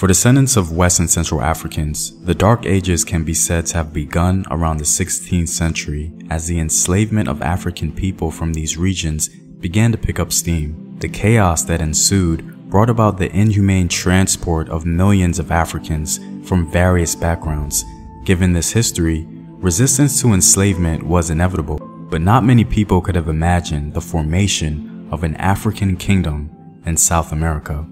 For descendants of West and Central Africans, the Dark Ages can be said to have begun around the 16th century as the enslavement of African people from these regions began to pick up steam. The chaos that ensued brought about the inhumane transport of millions of Africans from various backgrounds. Given this history, resistance to enslavement was inevitable, but not many people could have imagined the formation of an African kingdom in South America.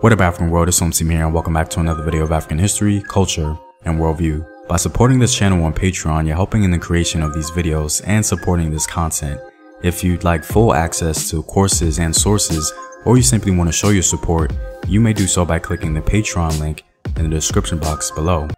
What up, African world, it's Omsimir and welcome back to another video of African history, culture, and worldview. By supporting this channel on Patreon, you're helping in the creation of these videos and supporting this content. If you'd like full access to courses and sources, or you simply want to show your support, you may do so by clicking the Patreon link in the description box below.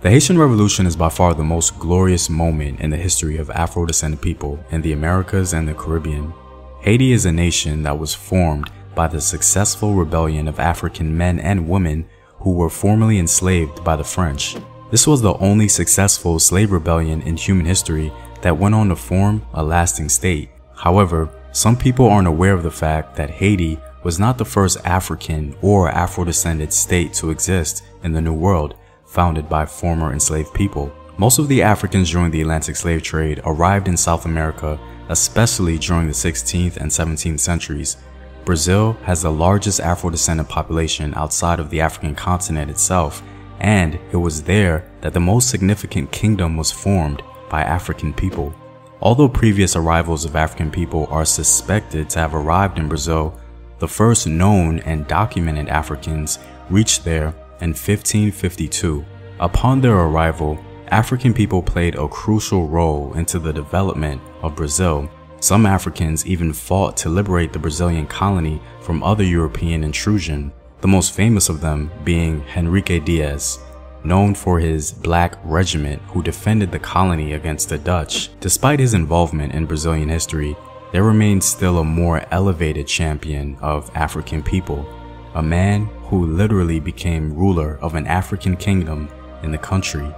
The Haitian Revolution is by far the most glorious moment in the history of Afro-descended people in the Americas and the Caribbean. Haiti is a nation that was formed by the successful rebellion of African men and women who were formerly enslaved by the French. This was the only successful slave rebellion in human history that went on to form a lasting state. However, some people aren't aware of the fact that Haiti was not the first African or Afro-descended state to exist in the New World, founded by former enslaved people. Most of the Africans during the Atlantic slave trade arrived in South America, especially during the 16th and 17th centuries. Brazil has the largest Afro-descendant population outside of the African continent itself, and it was there that the most significant kingdom was formed by African people. Although previous arrivals of African people are suspected to have arrived in Brazil, the first known and documented Africans reached there in 1552. Upon their arrival, African people played a crucial role into the development of Brazil. Some Africans even fought to liberate the Brazilian colony from other European intrusion, the most famous of them being Henrique Dias, known for his Black Regiment, who defended the colony against the Dutch. Despite his involvement in Brazilian history, there remains still a more elevated champion of African people, a man who literally became ruler of an African kingdom in the country,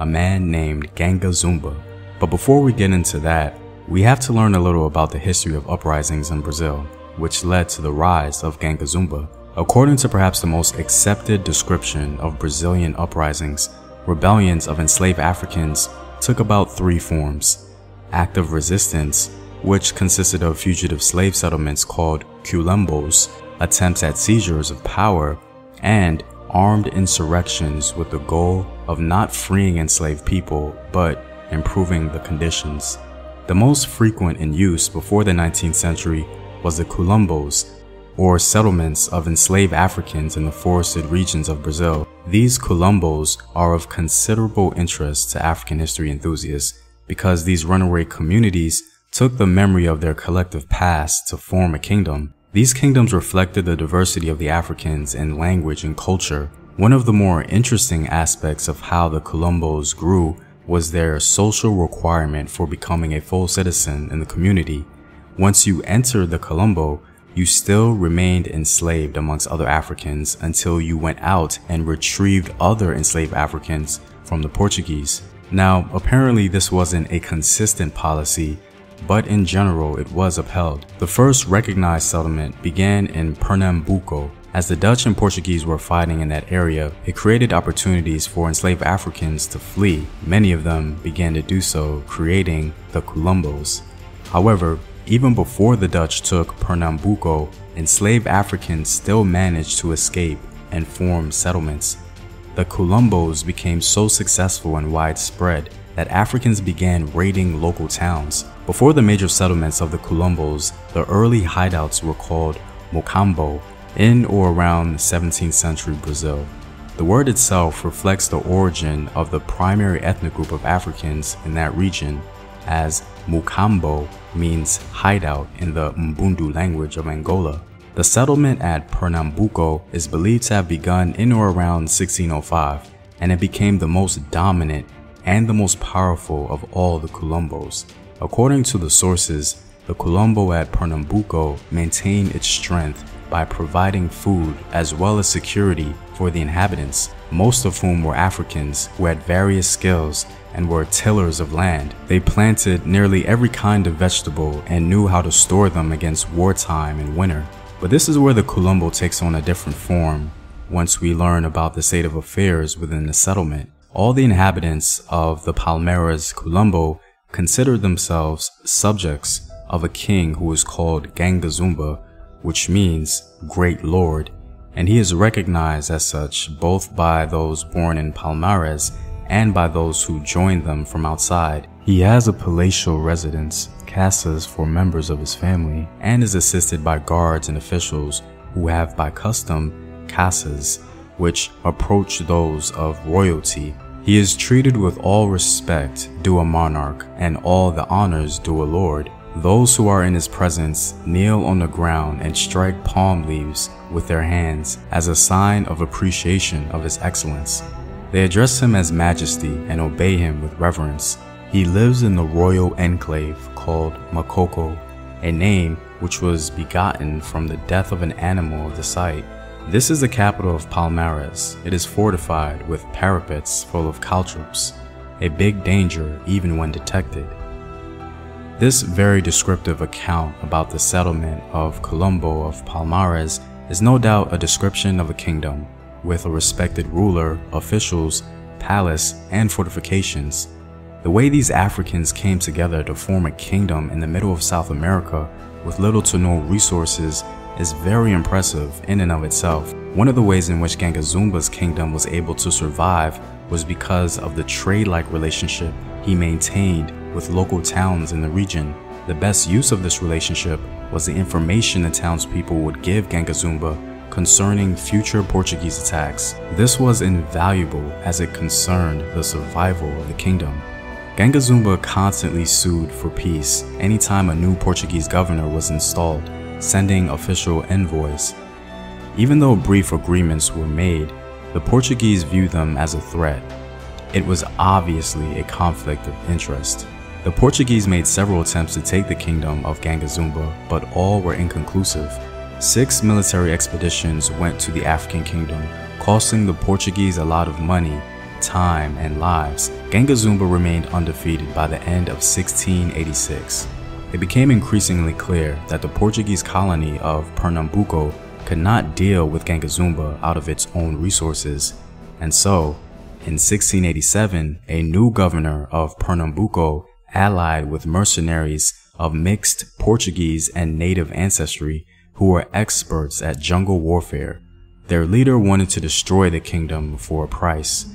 a man named Ganga Zumba. But before we get into that, we have to learn a little about the history of uprisings in Brazil, which led to the rise of Ganga Zumba. According to perhaps the most accepted description of Brazilian uprisings, rebellions of enslaved Africans took about three forms: active resistance, which consisted of fugitive slave settlements called quilombos, attempts at seizures of power, and armed insurrections with the goal of not freeing enslaved people, but improving the conditions. The most frequent in use before the 19th century was the quilombos, or settlements of enslaved Africans in the forested regions of Brazil. These quilombos are of considerable interest to African history enthusiasts because these runaway communities took the memory of their collective past to form a kingdom. These kingdoms reflected the diversity of the Africans in language and culture. One of the more interesting aspects of how the quilombos grew was their social requirement for becoming a full citizen in the community. Once you entered the quilombo, you still remained enslaved amongst other Africans until you went out and retrieved other enslaved Africans from the Portuguese. Now, apparently this wasn't a consistent policy, but in general it was upheld. The first recognized settlement began in Pernambuco. As the Dutch and Portuguese were fighting in that area, it created opportunities for enslaved Africans to flee. Many of them began to do so, creating the quilombos. However, even before the Dutch took Pernambuco, enslaved Africans still managed to escape and form settlements. The quilombos became so successful and widespread that Africans began raiding local towns. Before the major settlements of the quilombos, the early hideouts were called Mocambo, in or around the 17th century Brazil. The word itself reflects the origin of the primary ethnic group of Africans in that region, as Mocambo means hideout in the Mbundu language of Angola. The settlement at Pernambuco is believed to have begun in or around 1605, and it became the most dominant and the most powerful of all the quilombos. According to the sources, the quilombo at Pernambuco maintained its strength by providing food as well as security for the inhabitants, most of whom were Africans who had various skills and were tillers of land. They planted nearly every kind of vegetable and knew how to store them against wartime and winter. But this is where the quilombo takes on a different form once we learn about the state of affairs within the settlement. All the inhabitants of the Palmares quilombo consider themselves subjects of a king who is called Ganga Zumba, which means Great Lord, and he is recognized as such both by those born in Palmares and by those who join them from outside. He has a palatial residence, casas for members of his family, and is assisted by guards and officials who have by custom casas, which approach those of royalty. He is treated with all respect due a monarch and all the honors due a lord. Those who are in his presence kneel on the ground and strike palm leaves with their hands as a sign of appreciation of his excellence. They address him as Majesty and obey him with reverence. He lives in the royal enclave called Makoko, a name which was begotten from the death of an animal of the site. This is the capital of Palmares. It is fortified with parapets full of caltrops, a big danger even when detected. This very descriptive account about the settlement of Quilombo of Palmares is no doubt a description of a kingdom, with a respected ruler, officials, palace, and fortifications. The way these Africans came together to form a kingdom in the middle of South America with little to no resources is very impressive in and of itself. One of the ways in which Ganga Zumba's kingdom was able to survive was because of the trade-like relationship he maintained with local towns in the region. The best use of this relationship was the information the townspeople would give Ganga Zumba concerning future Portuguese attacks. This was invaluable as it concerned the survival of the kingdom. Ganga Zumba constantly sued for peace anytime a new Portuguese governor was installed, sending official envoys. Even though brief agreements were made, the Portuguese viewed them as a threat. It was obviously a conflict of interest. The Portuguese made several attempts to take the kingdom of Ganga Zumba, but all were inconclusive. 6 military expeditions went to the African kingdom, costing the Portuguese a lot of money, time, and lives. Ganga Zumba remained undefeated by the end of 1686. It became increasingly clear that the Portuguese colony of Pernambuco could not deal with Ganga Zumba out of its own resources, and so, in 1687, a new governor of Pernambuco allied with mercenaries of mixed Portuguese and native ancestry who were experts at jungle warfare. Their leader wanted to destroy the kingdom for a price.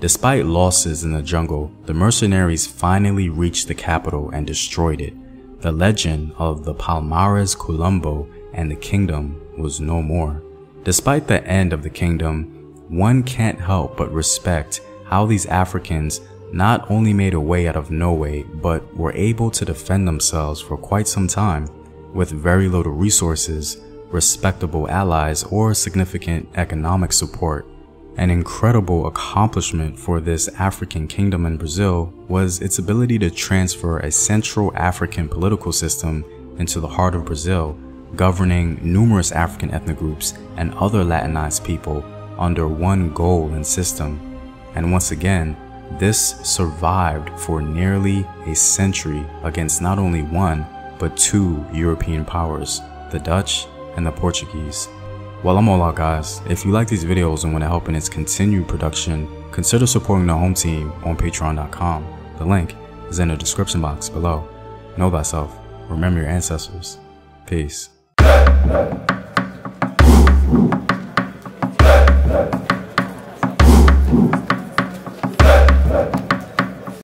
Despite losses in the jungle, the mercenaries finally reached the capital and destroyed it. The legend of the Palmares Quilombo and the kingdom was no more. Despite the end of the kingdom, one can't help but respect how these Africans not only made a way out of no way, but were able to defend themselves for quite some time with very little resources, respectable allies, or significant economic support. An incredible accomplishment for this African kingdom in Brazil was its ability to transfer a Central African political system into the heart of Brazil, governing numerous African ethnic groups and other Latinized people under one goal and system. And once again, this survived for nearly a century against not only one, but 2 European powers, the Dutch and the Portuguese. Well, I'm all out, guys. If you like these videos and want to help in its continued production, consider supporting the home team on patreon.com. The link is in the description box below. Know thyself, remember your ancestors. Peace.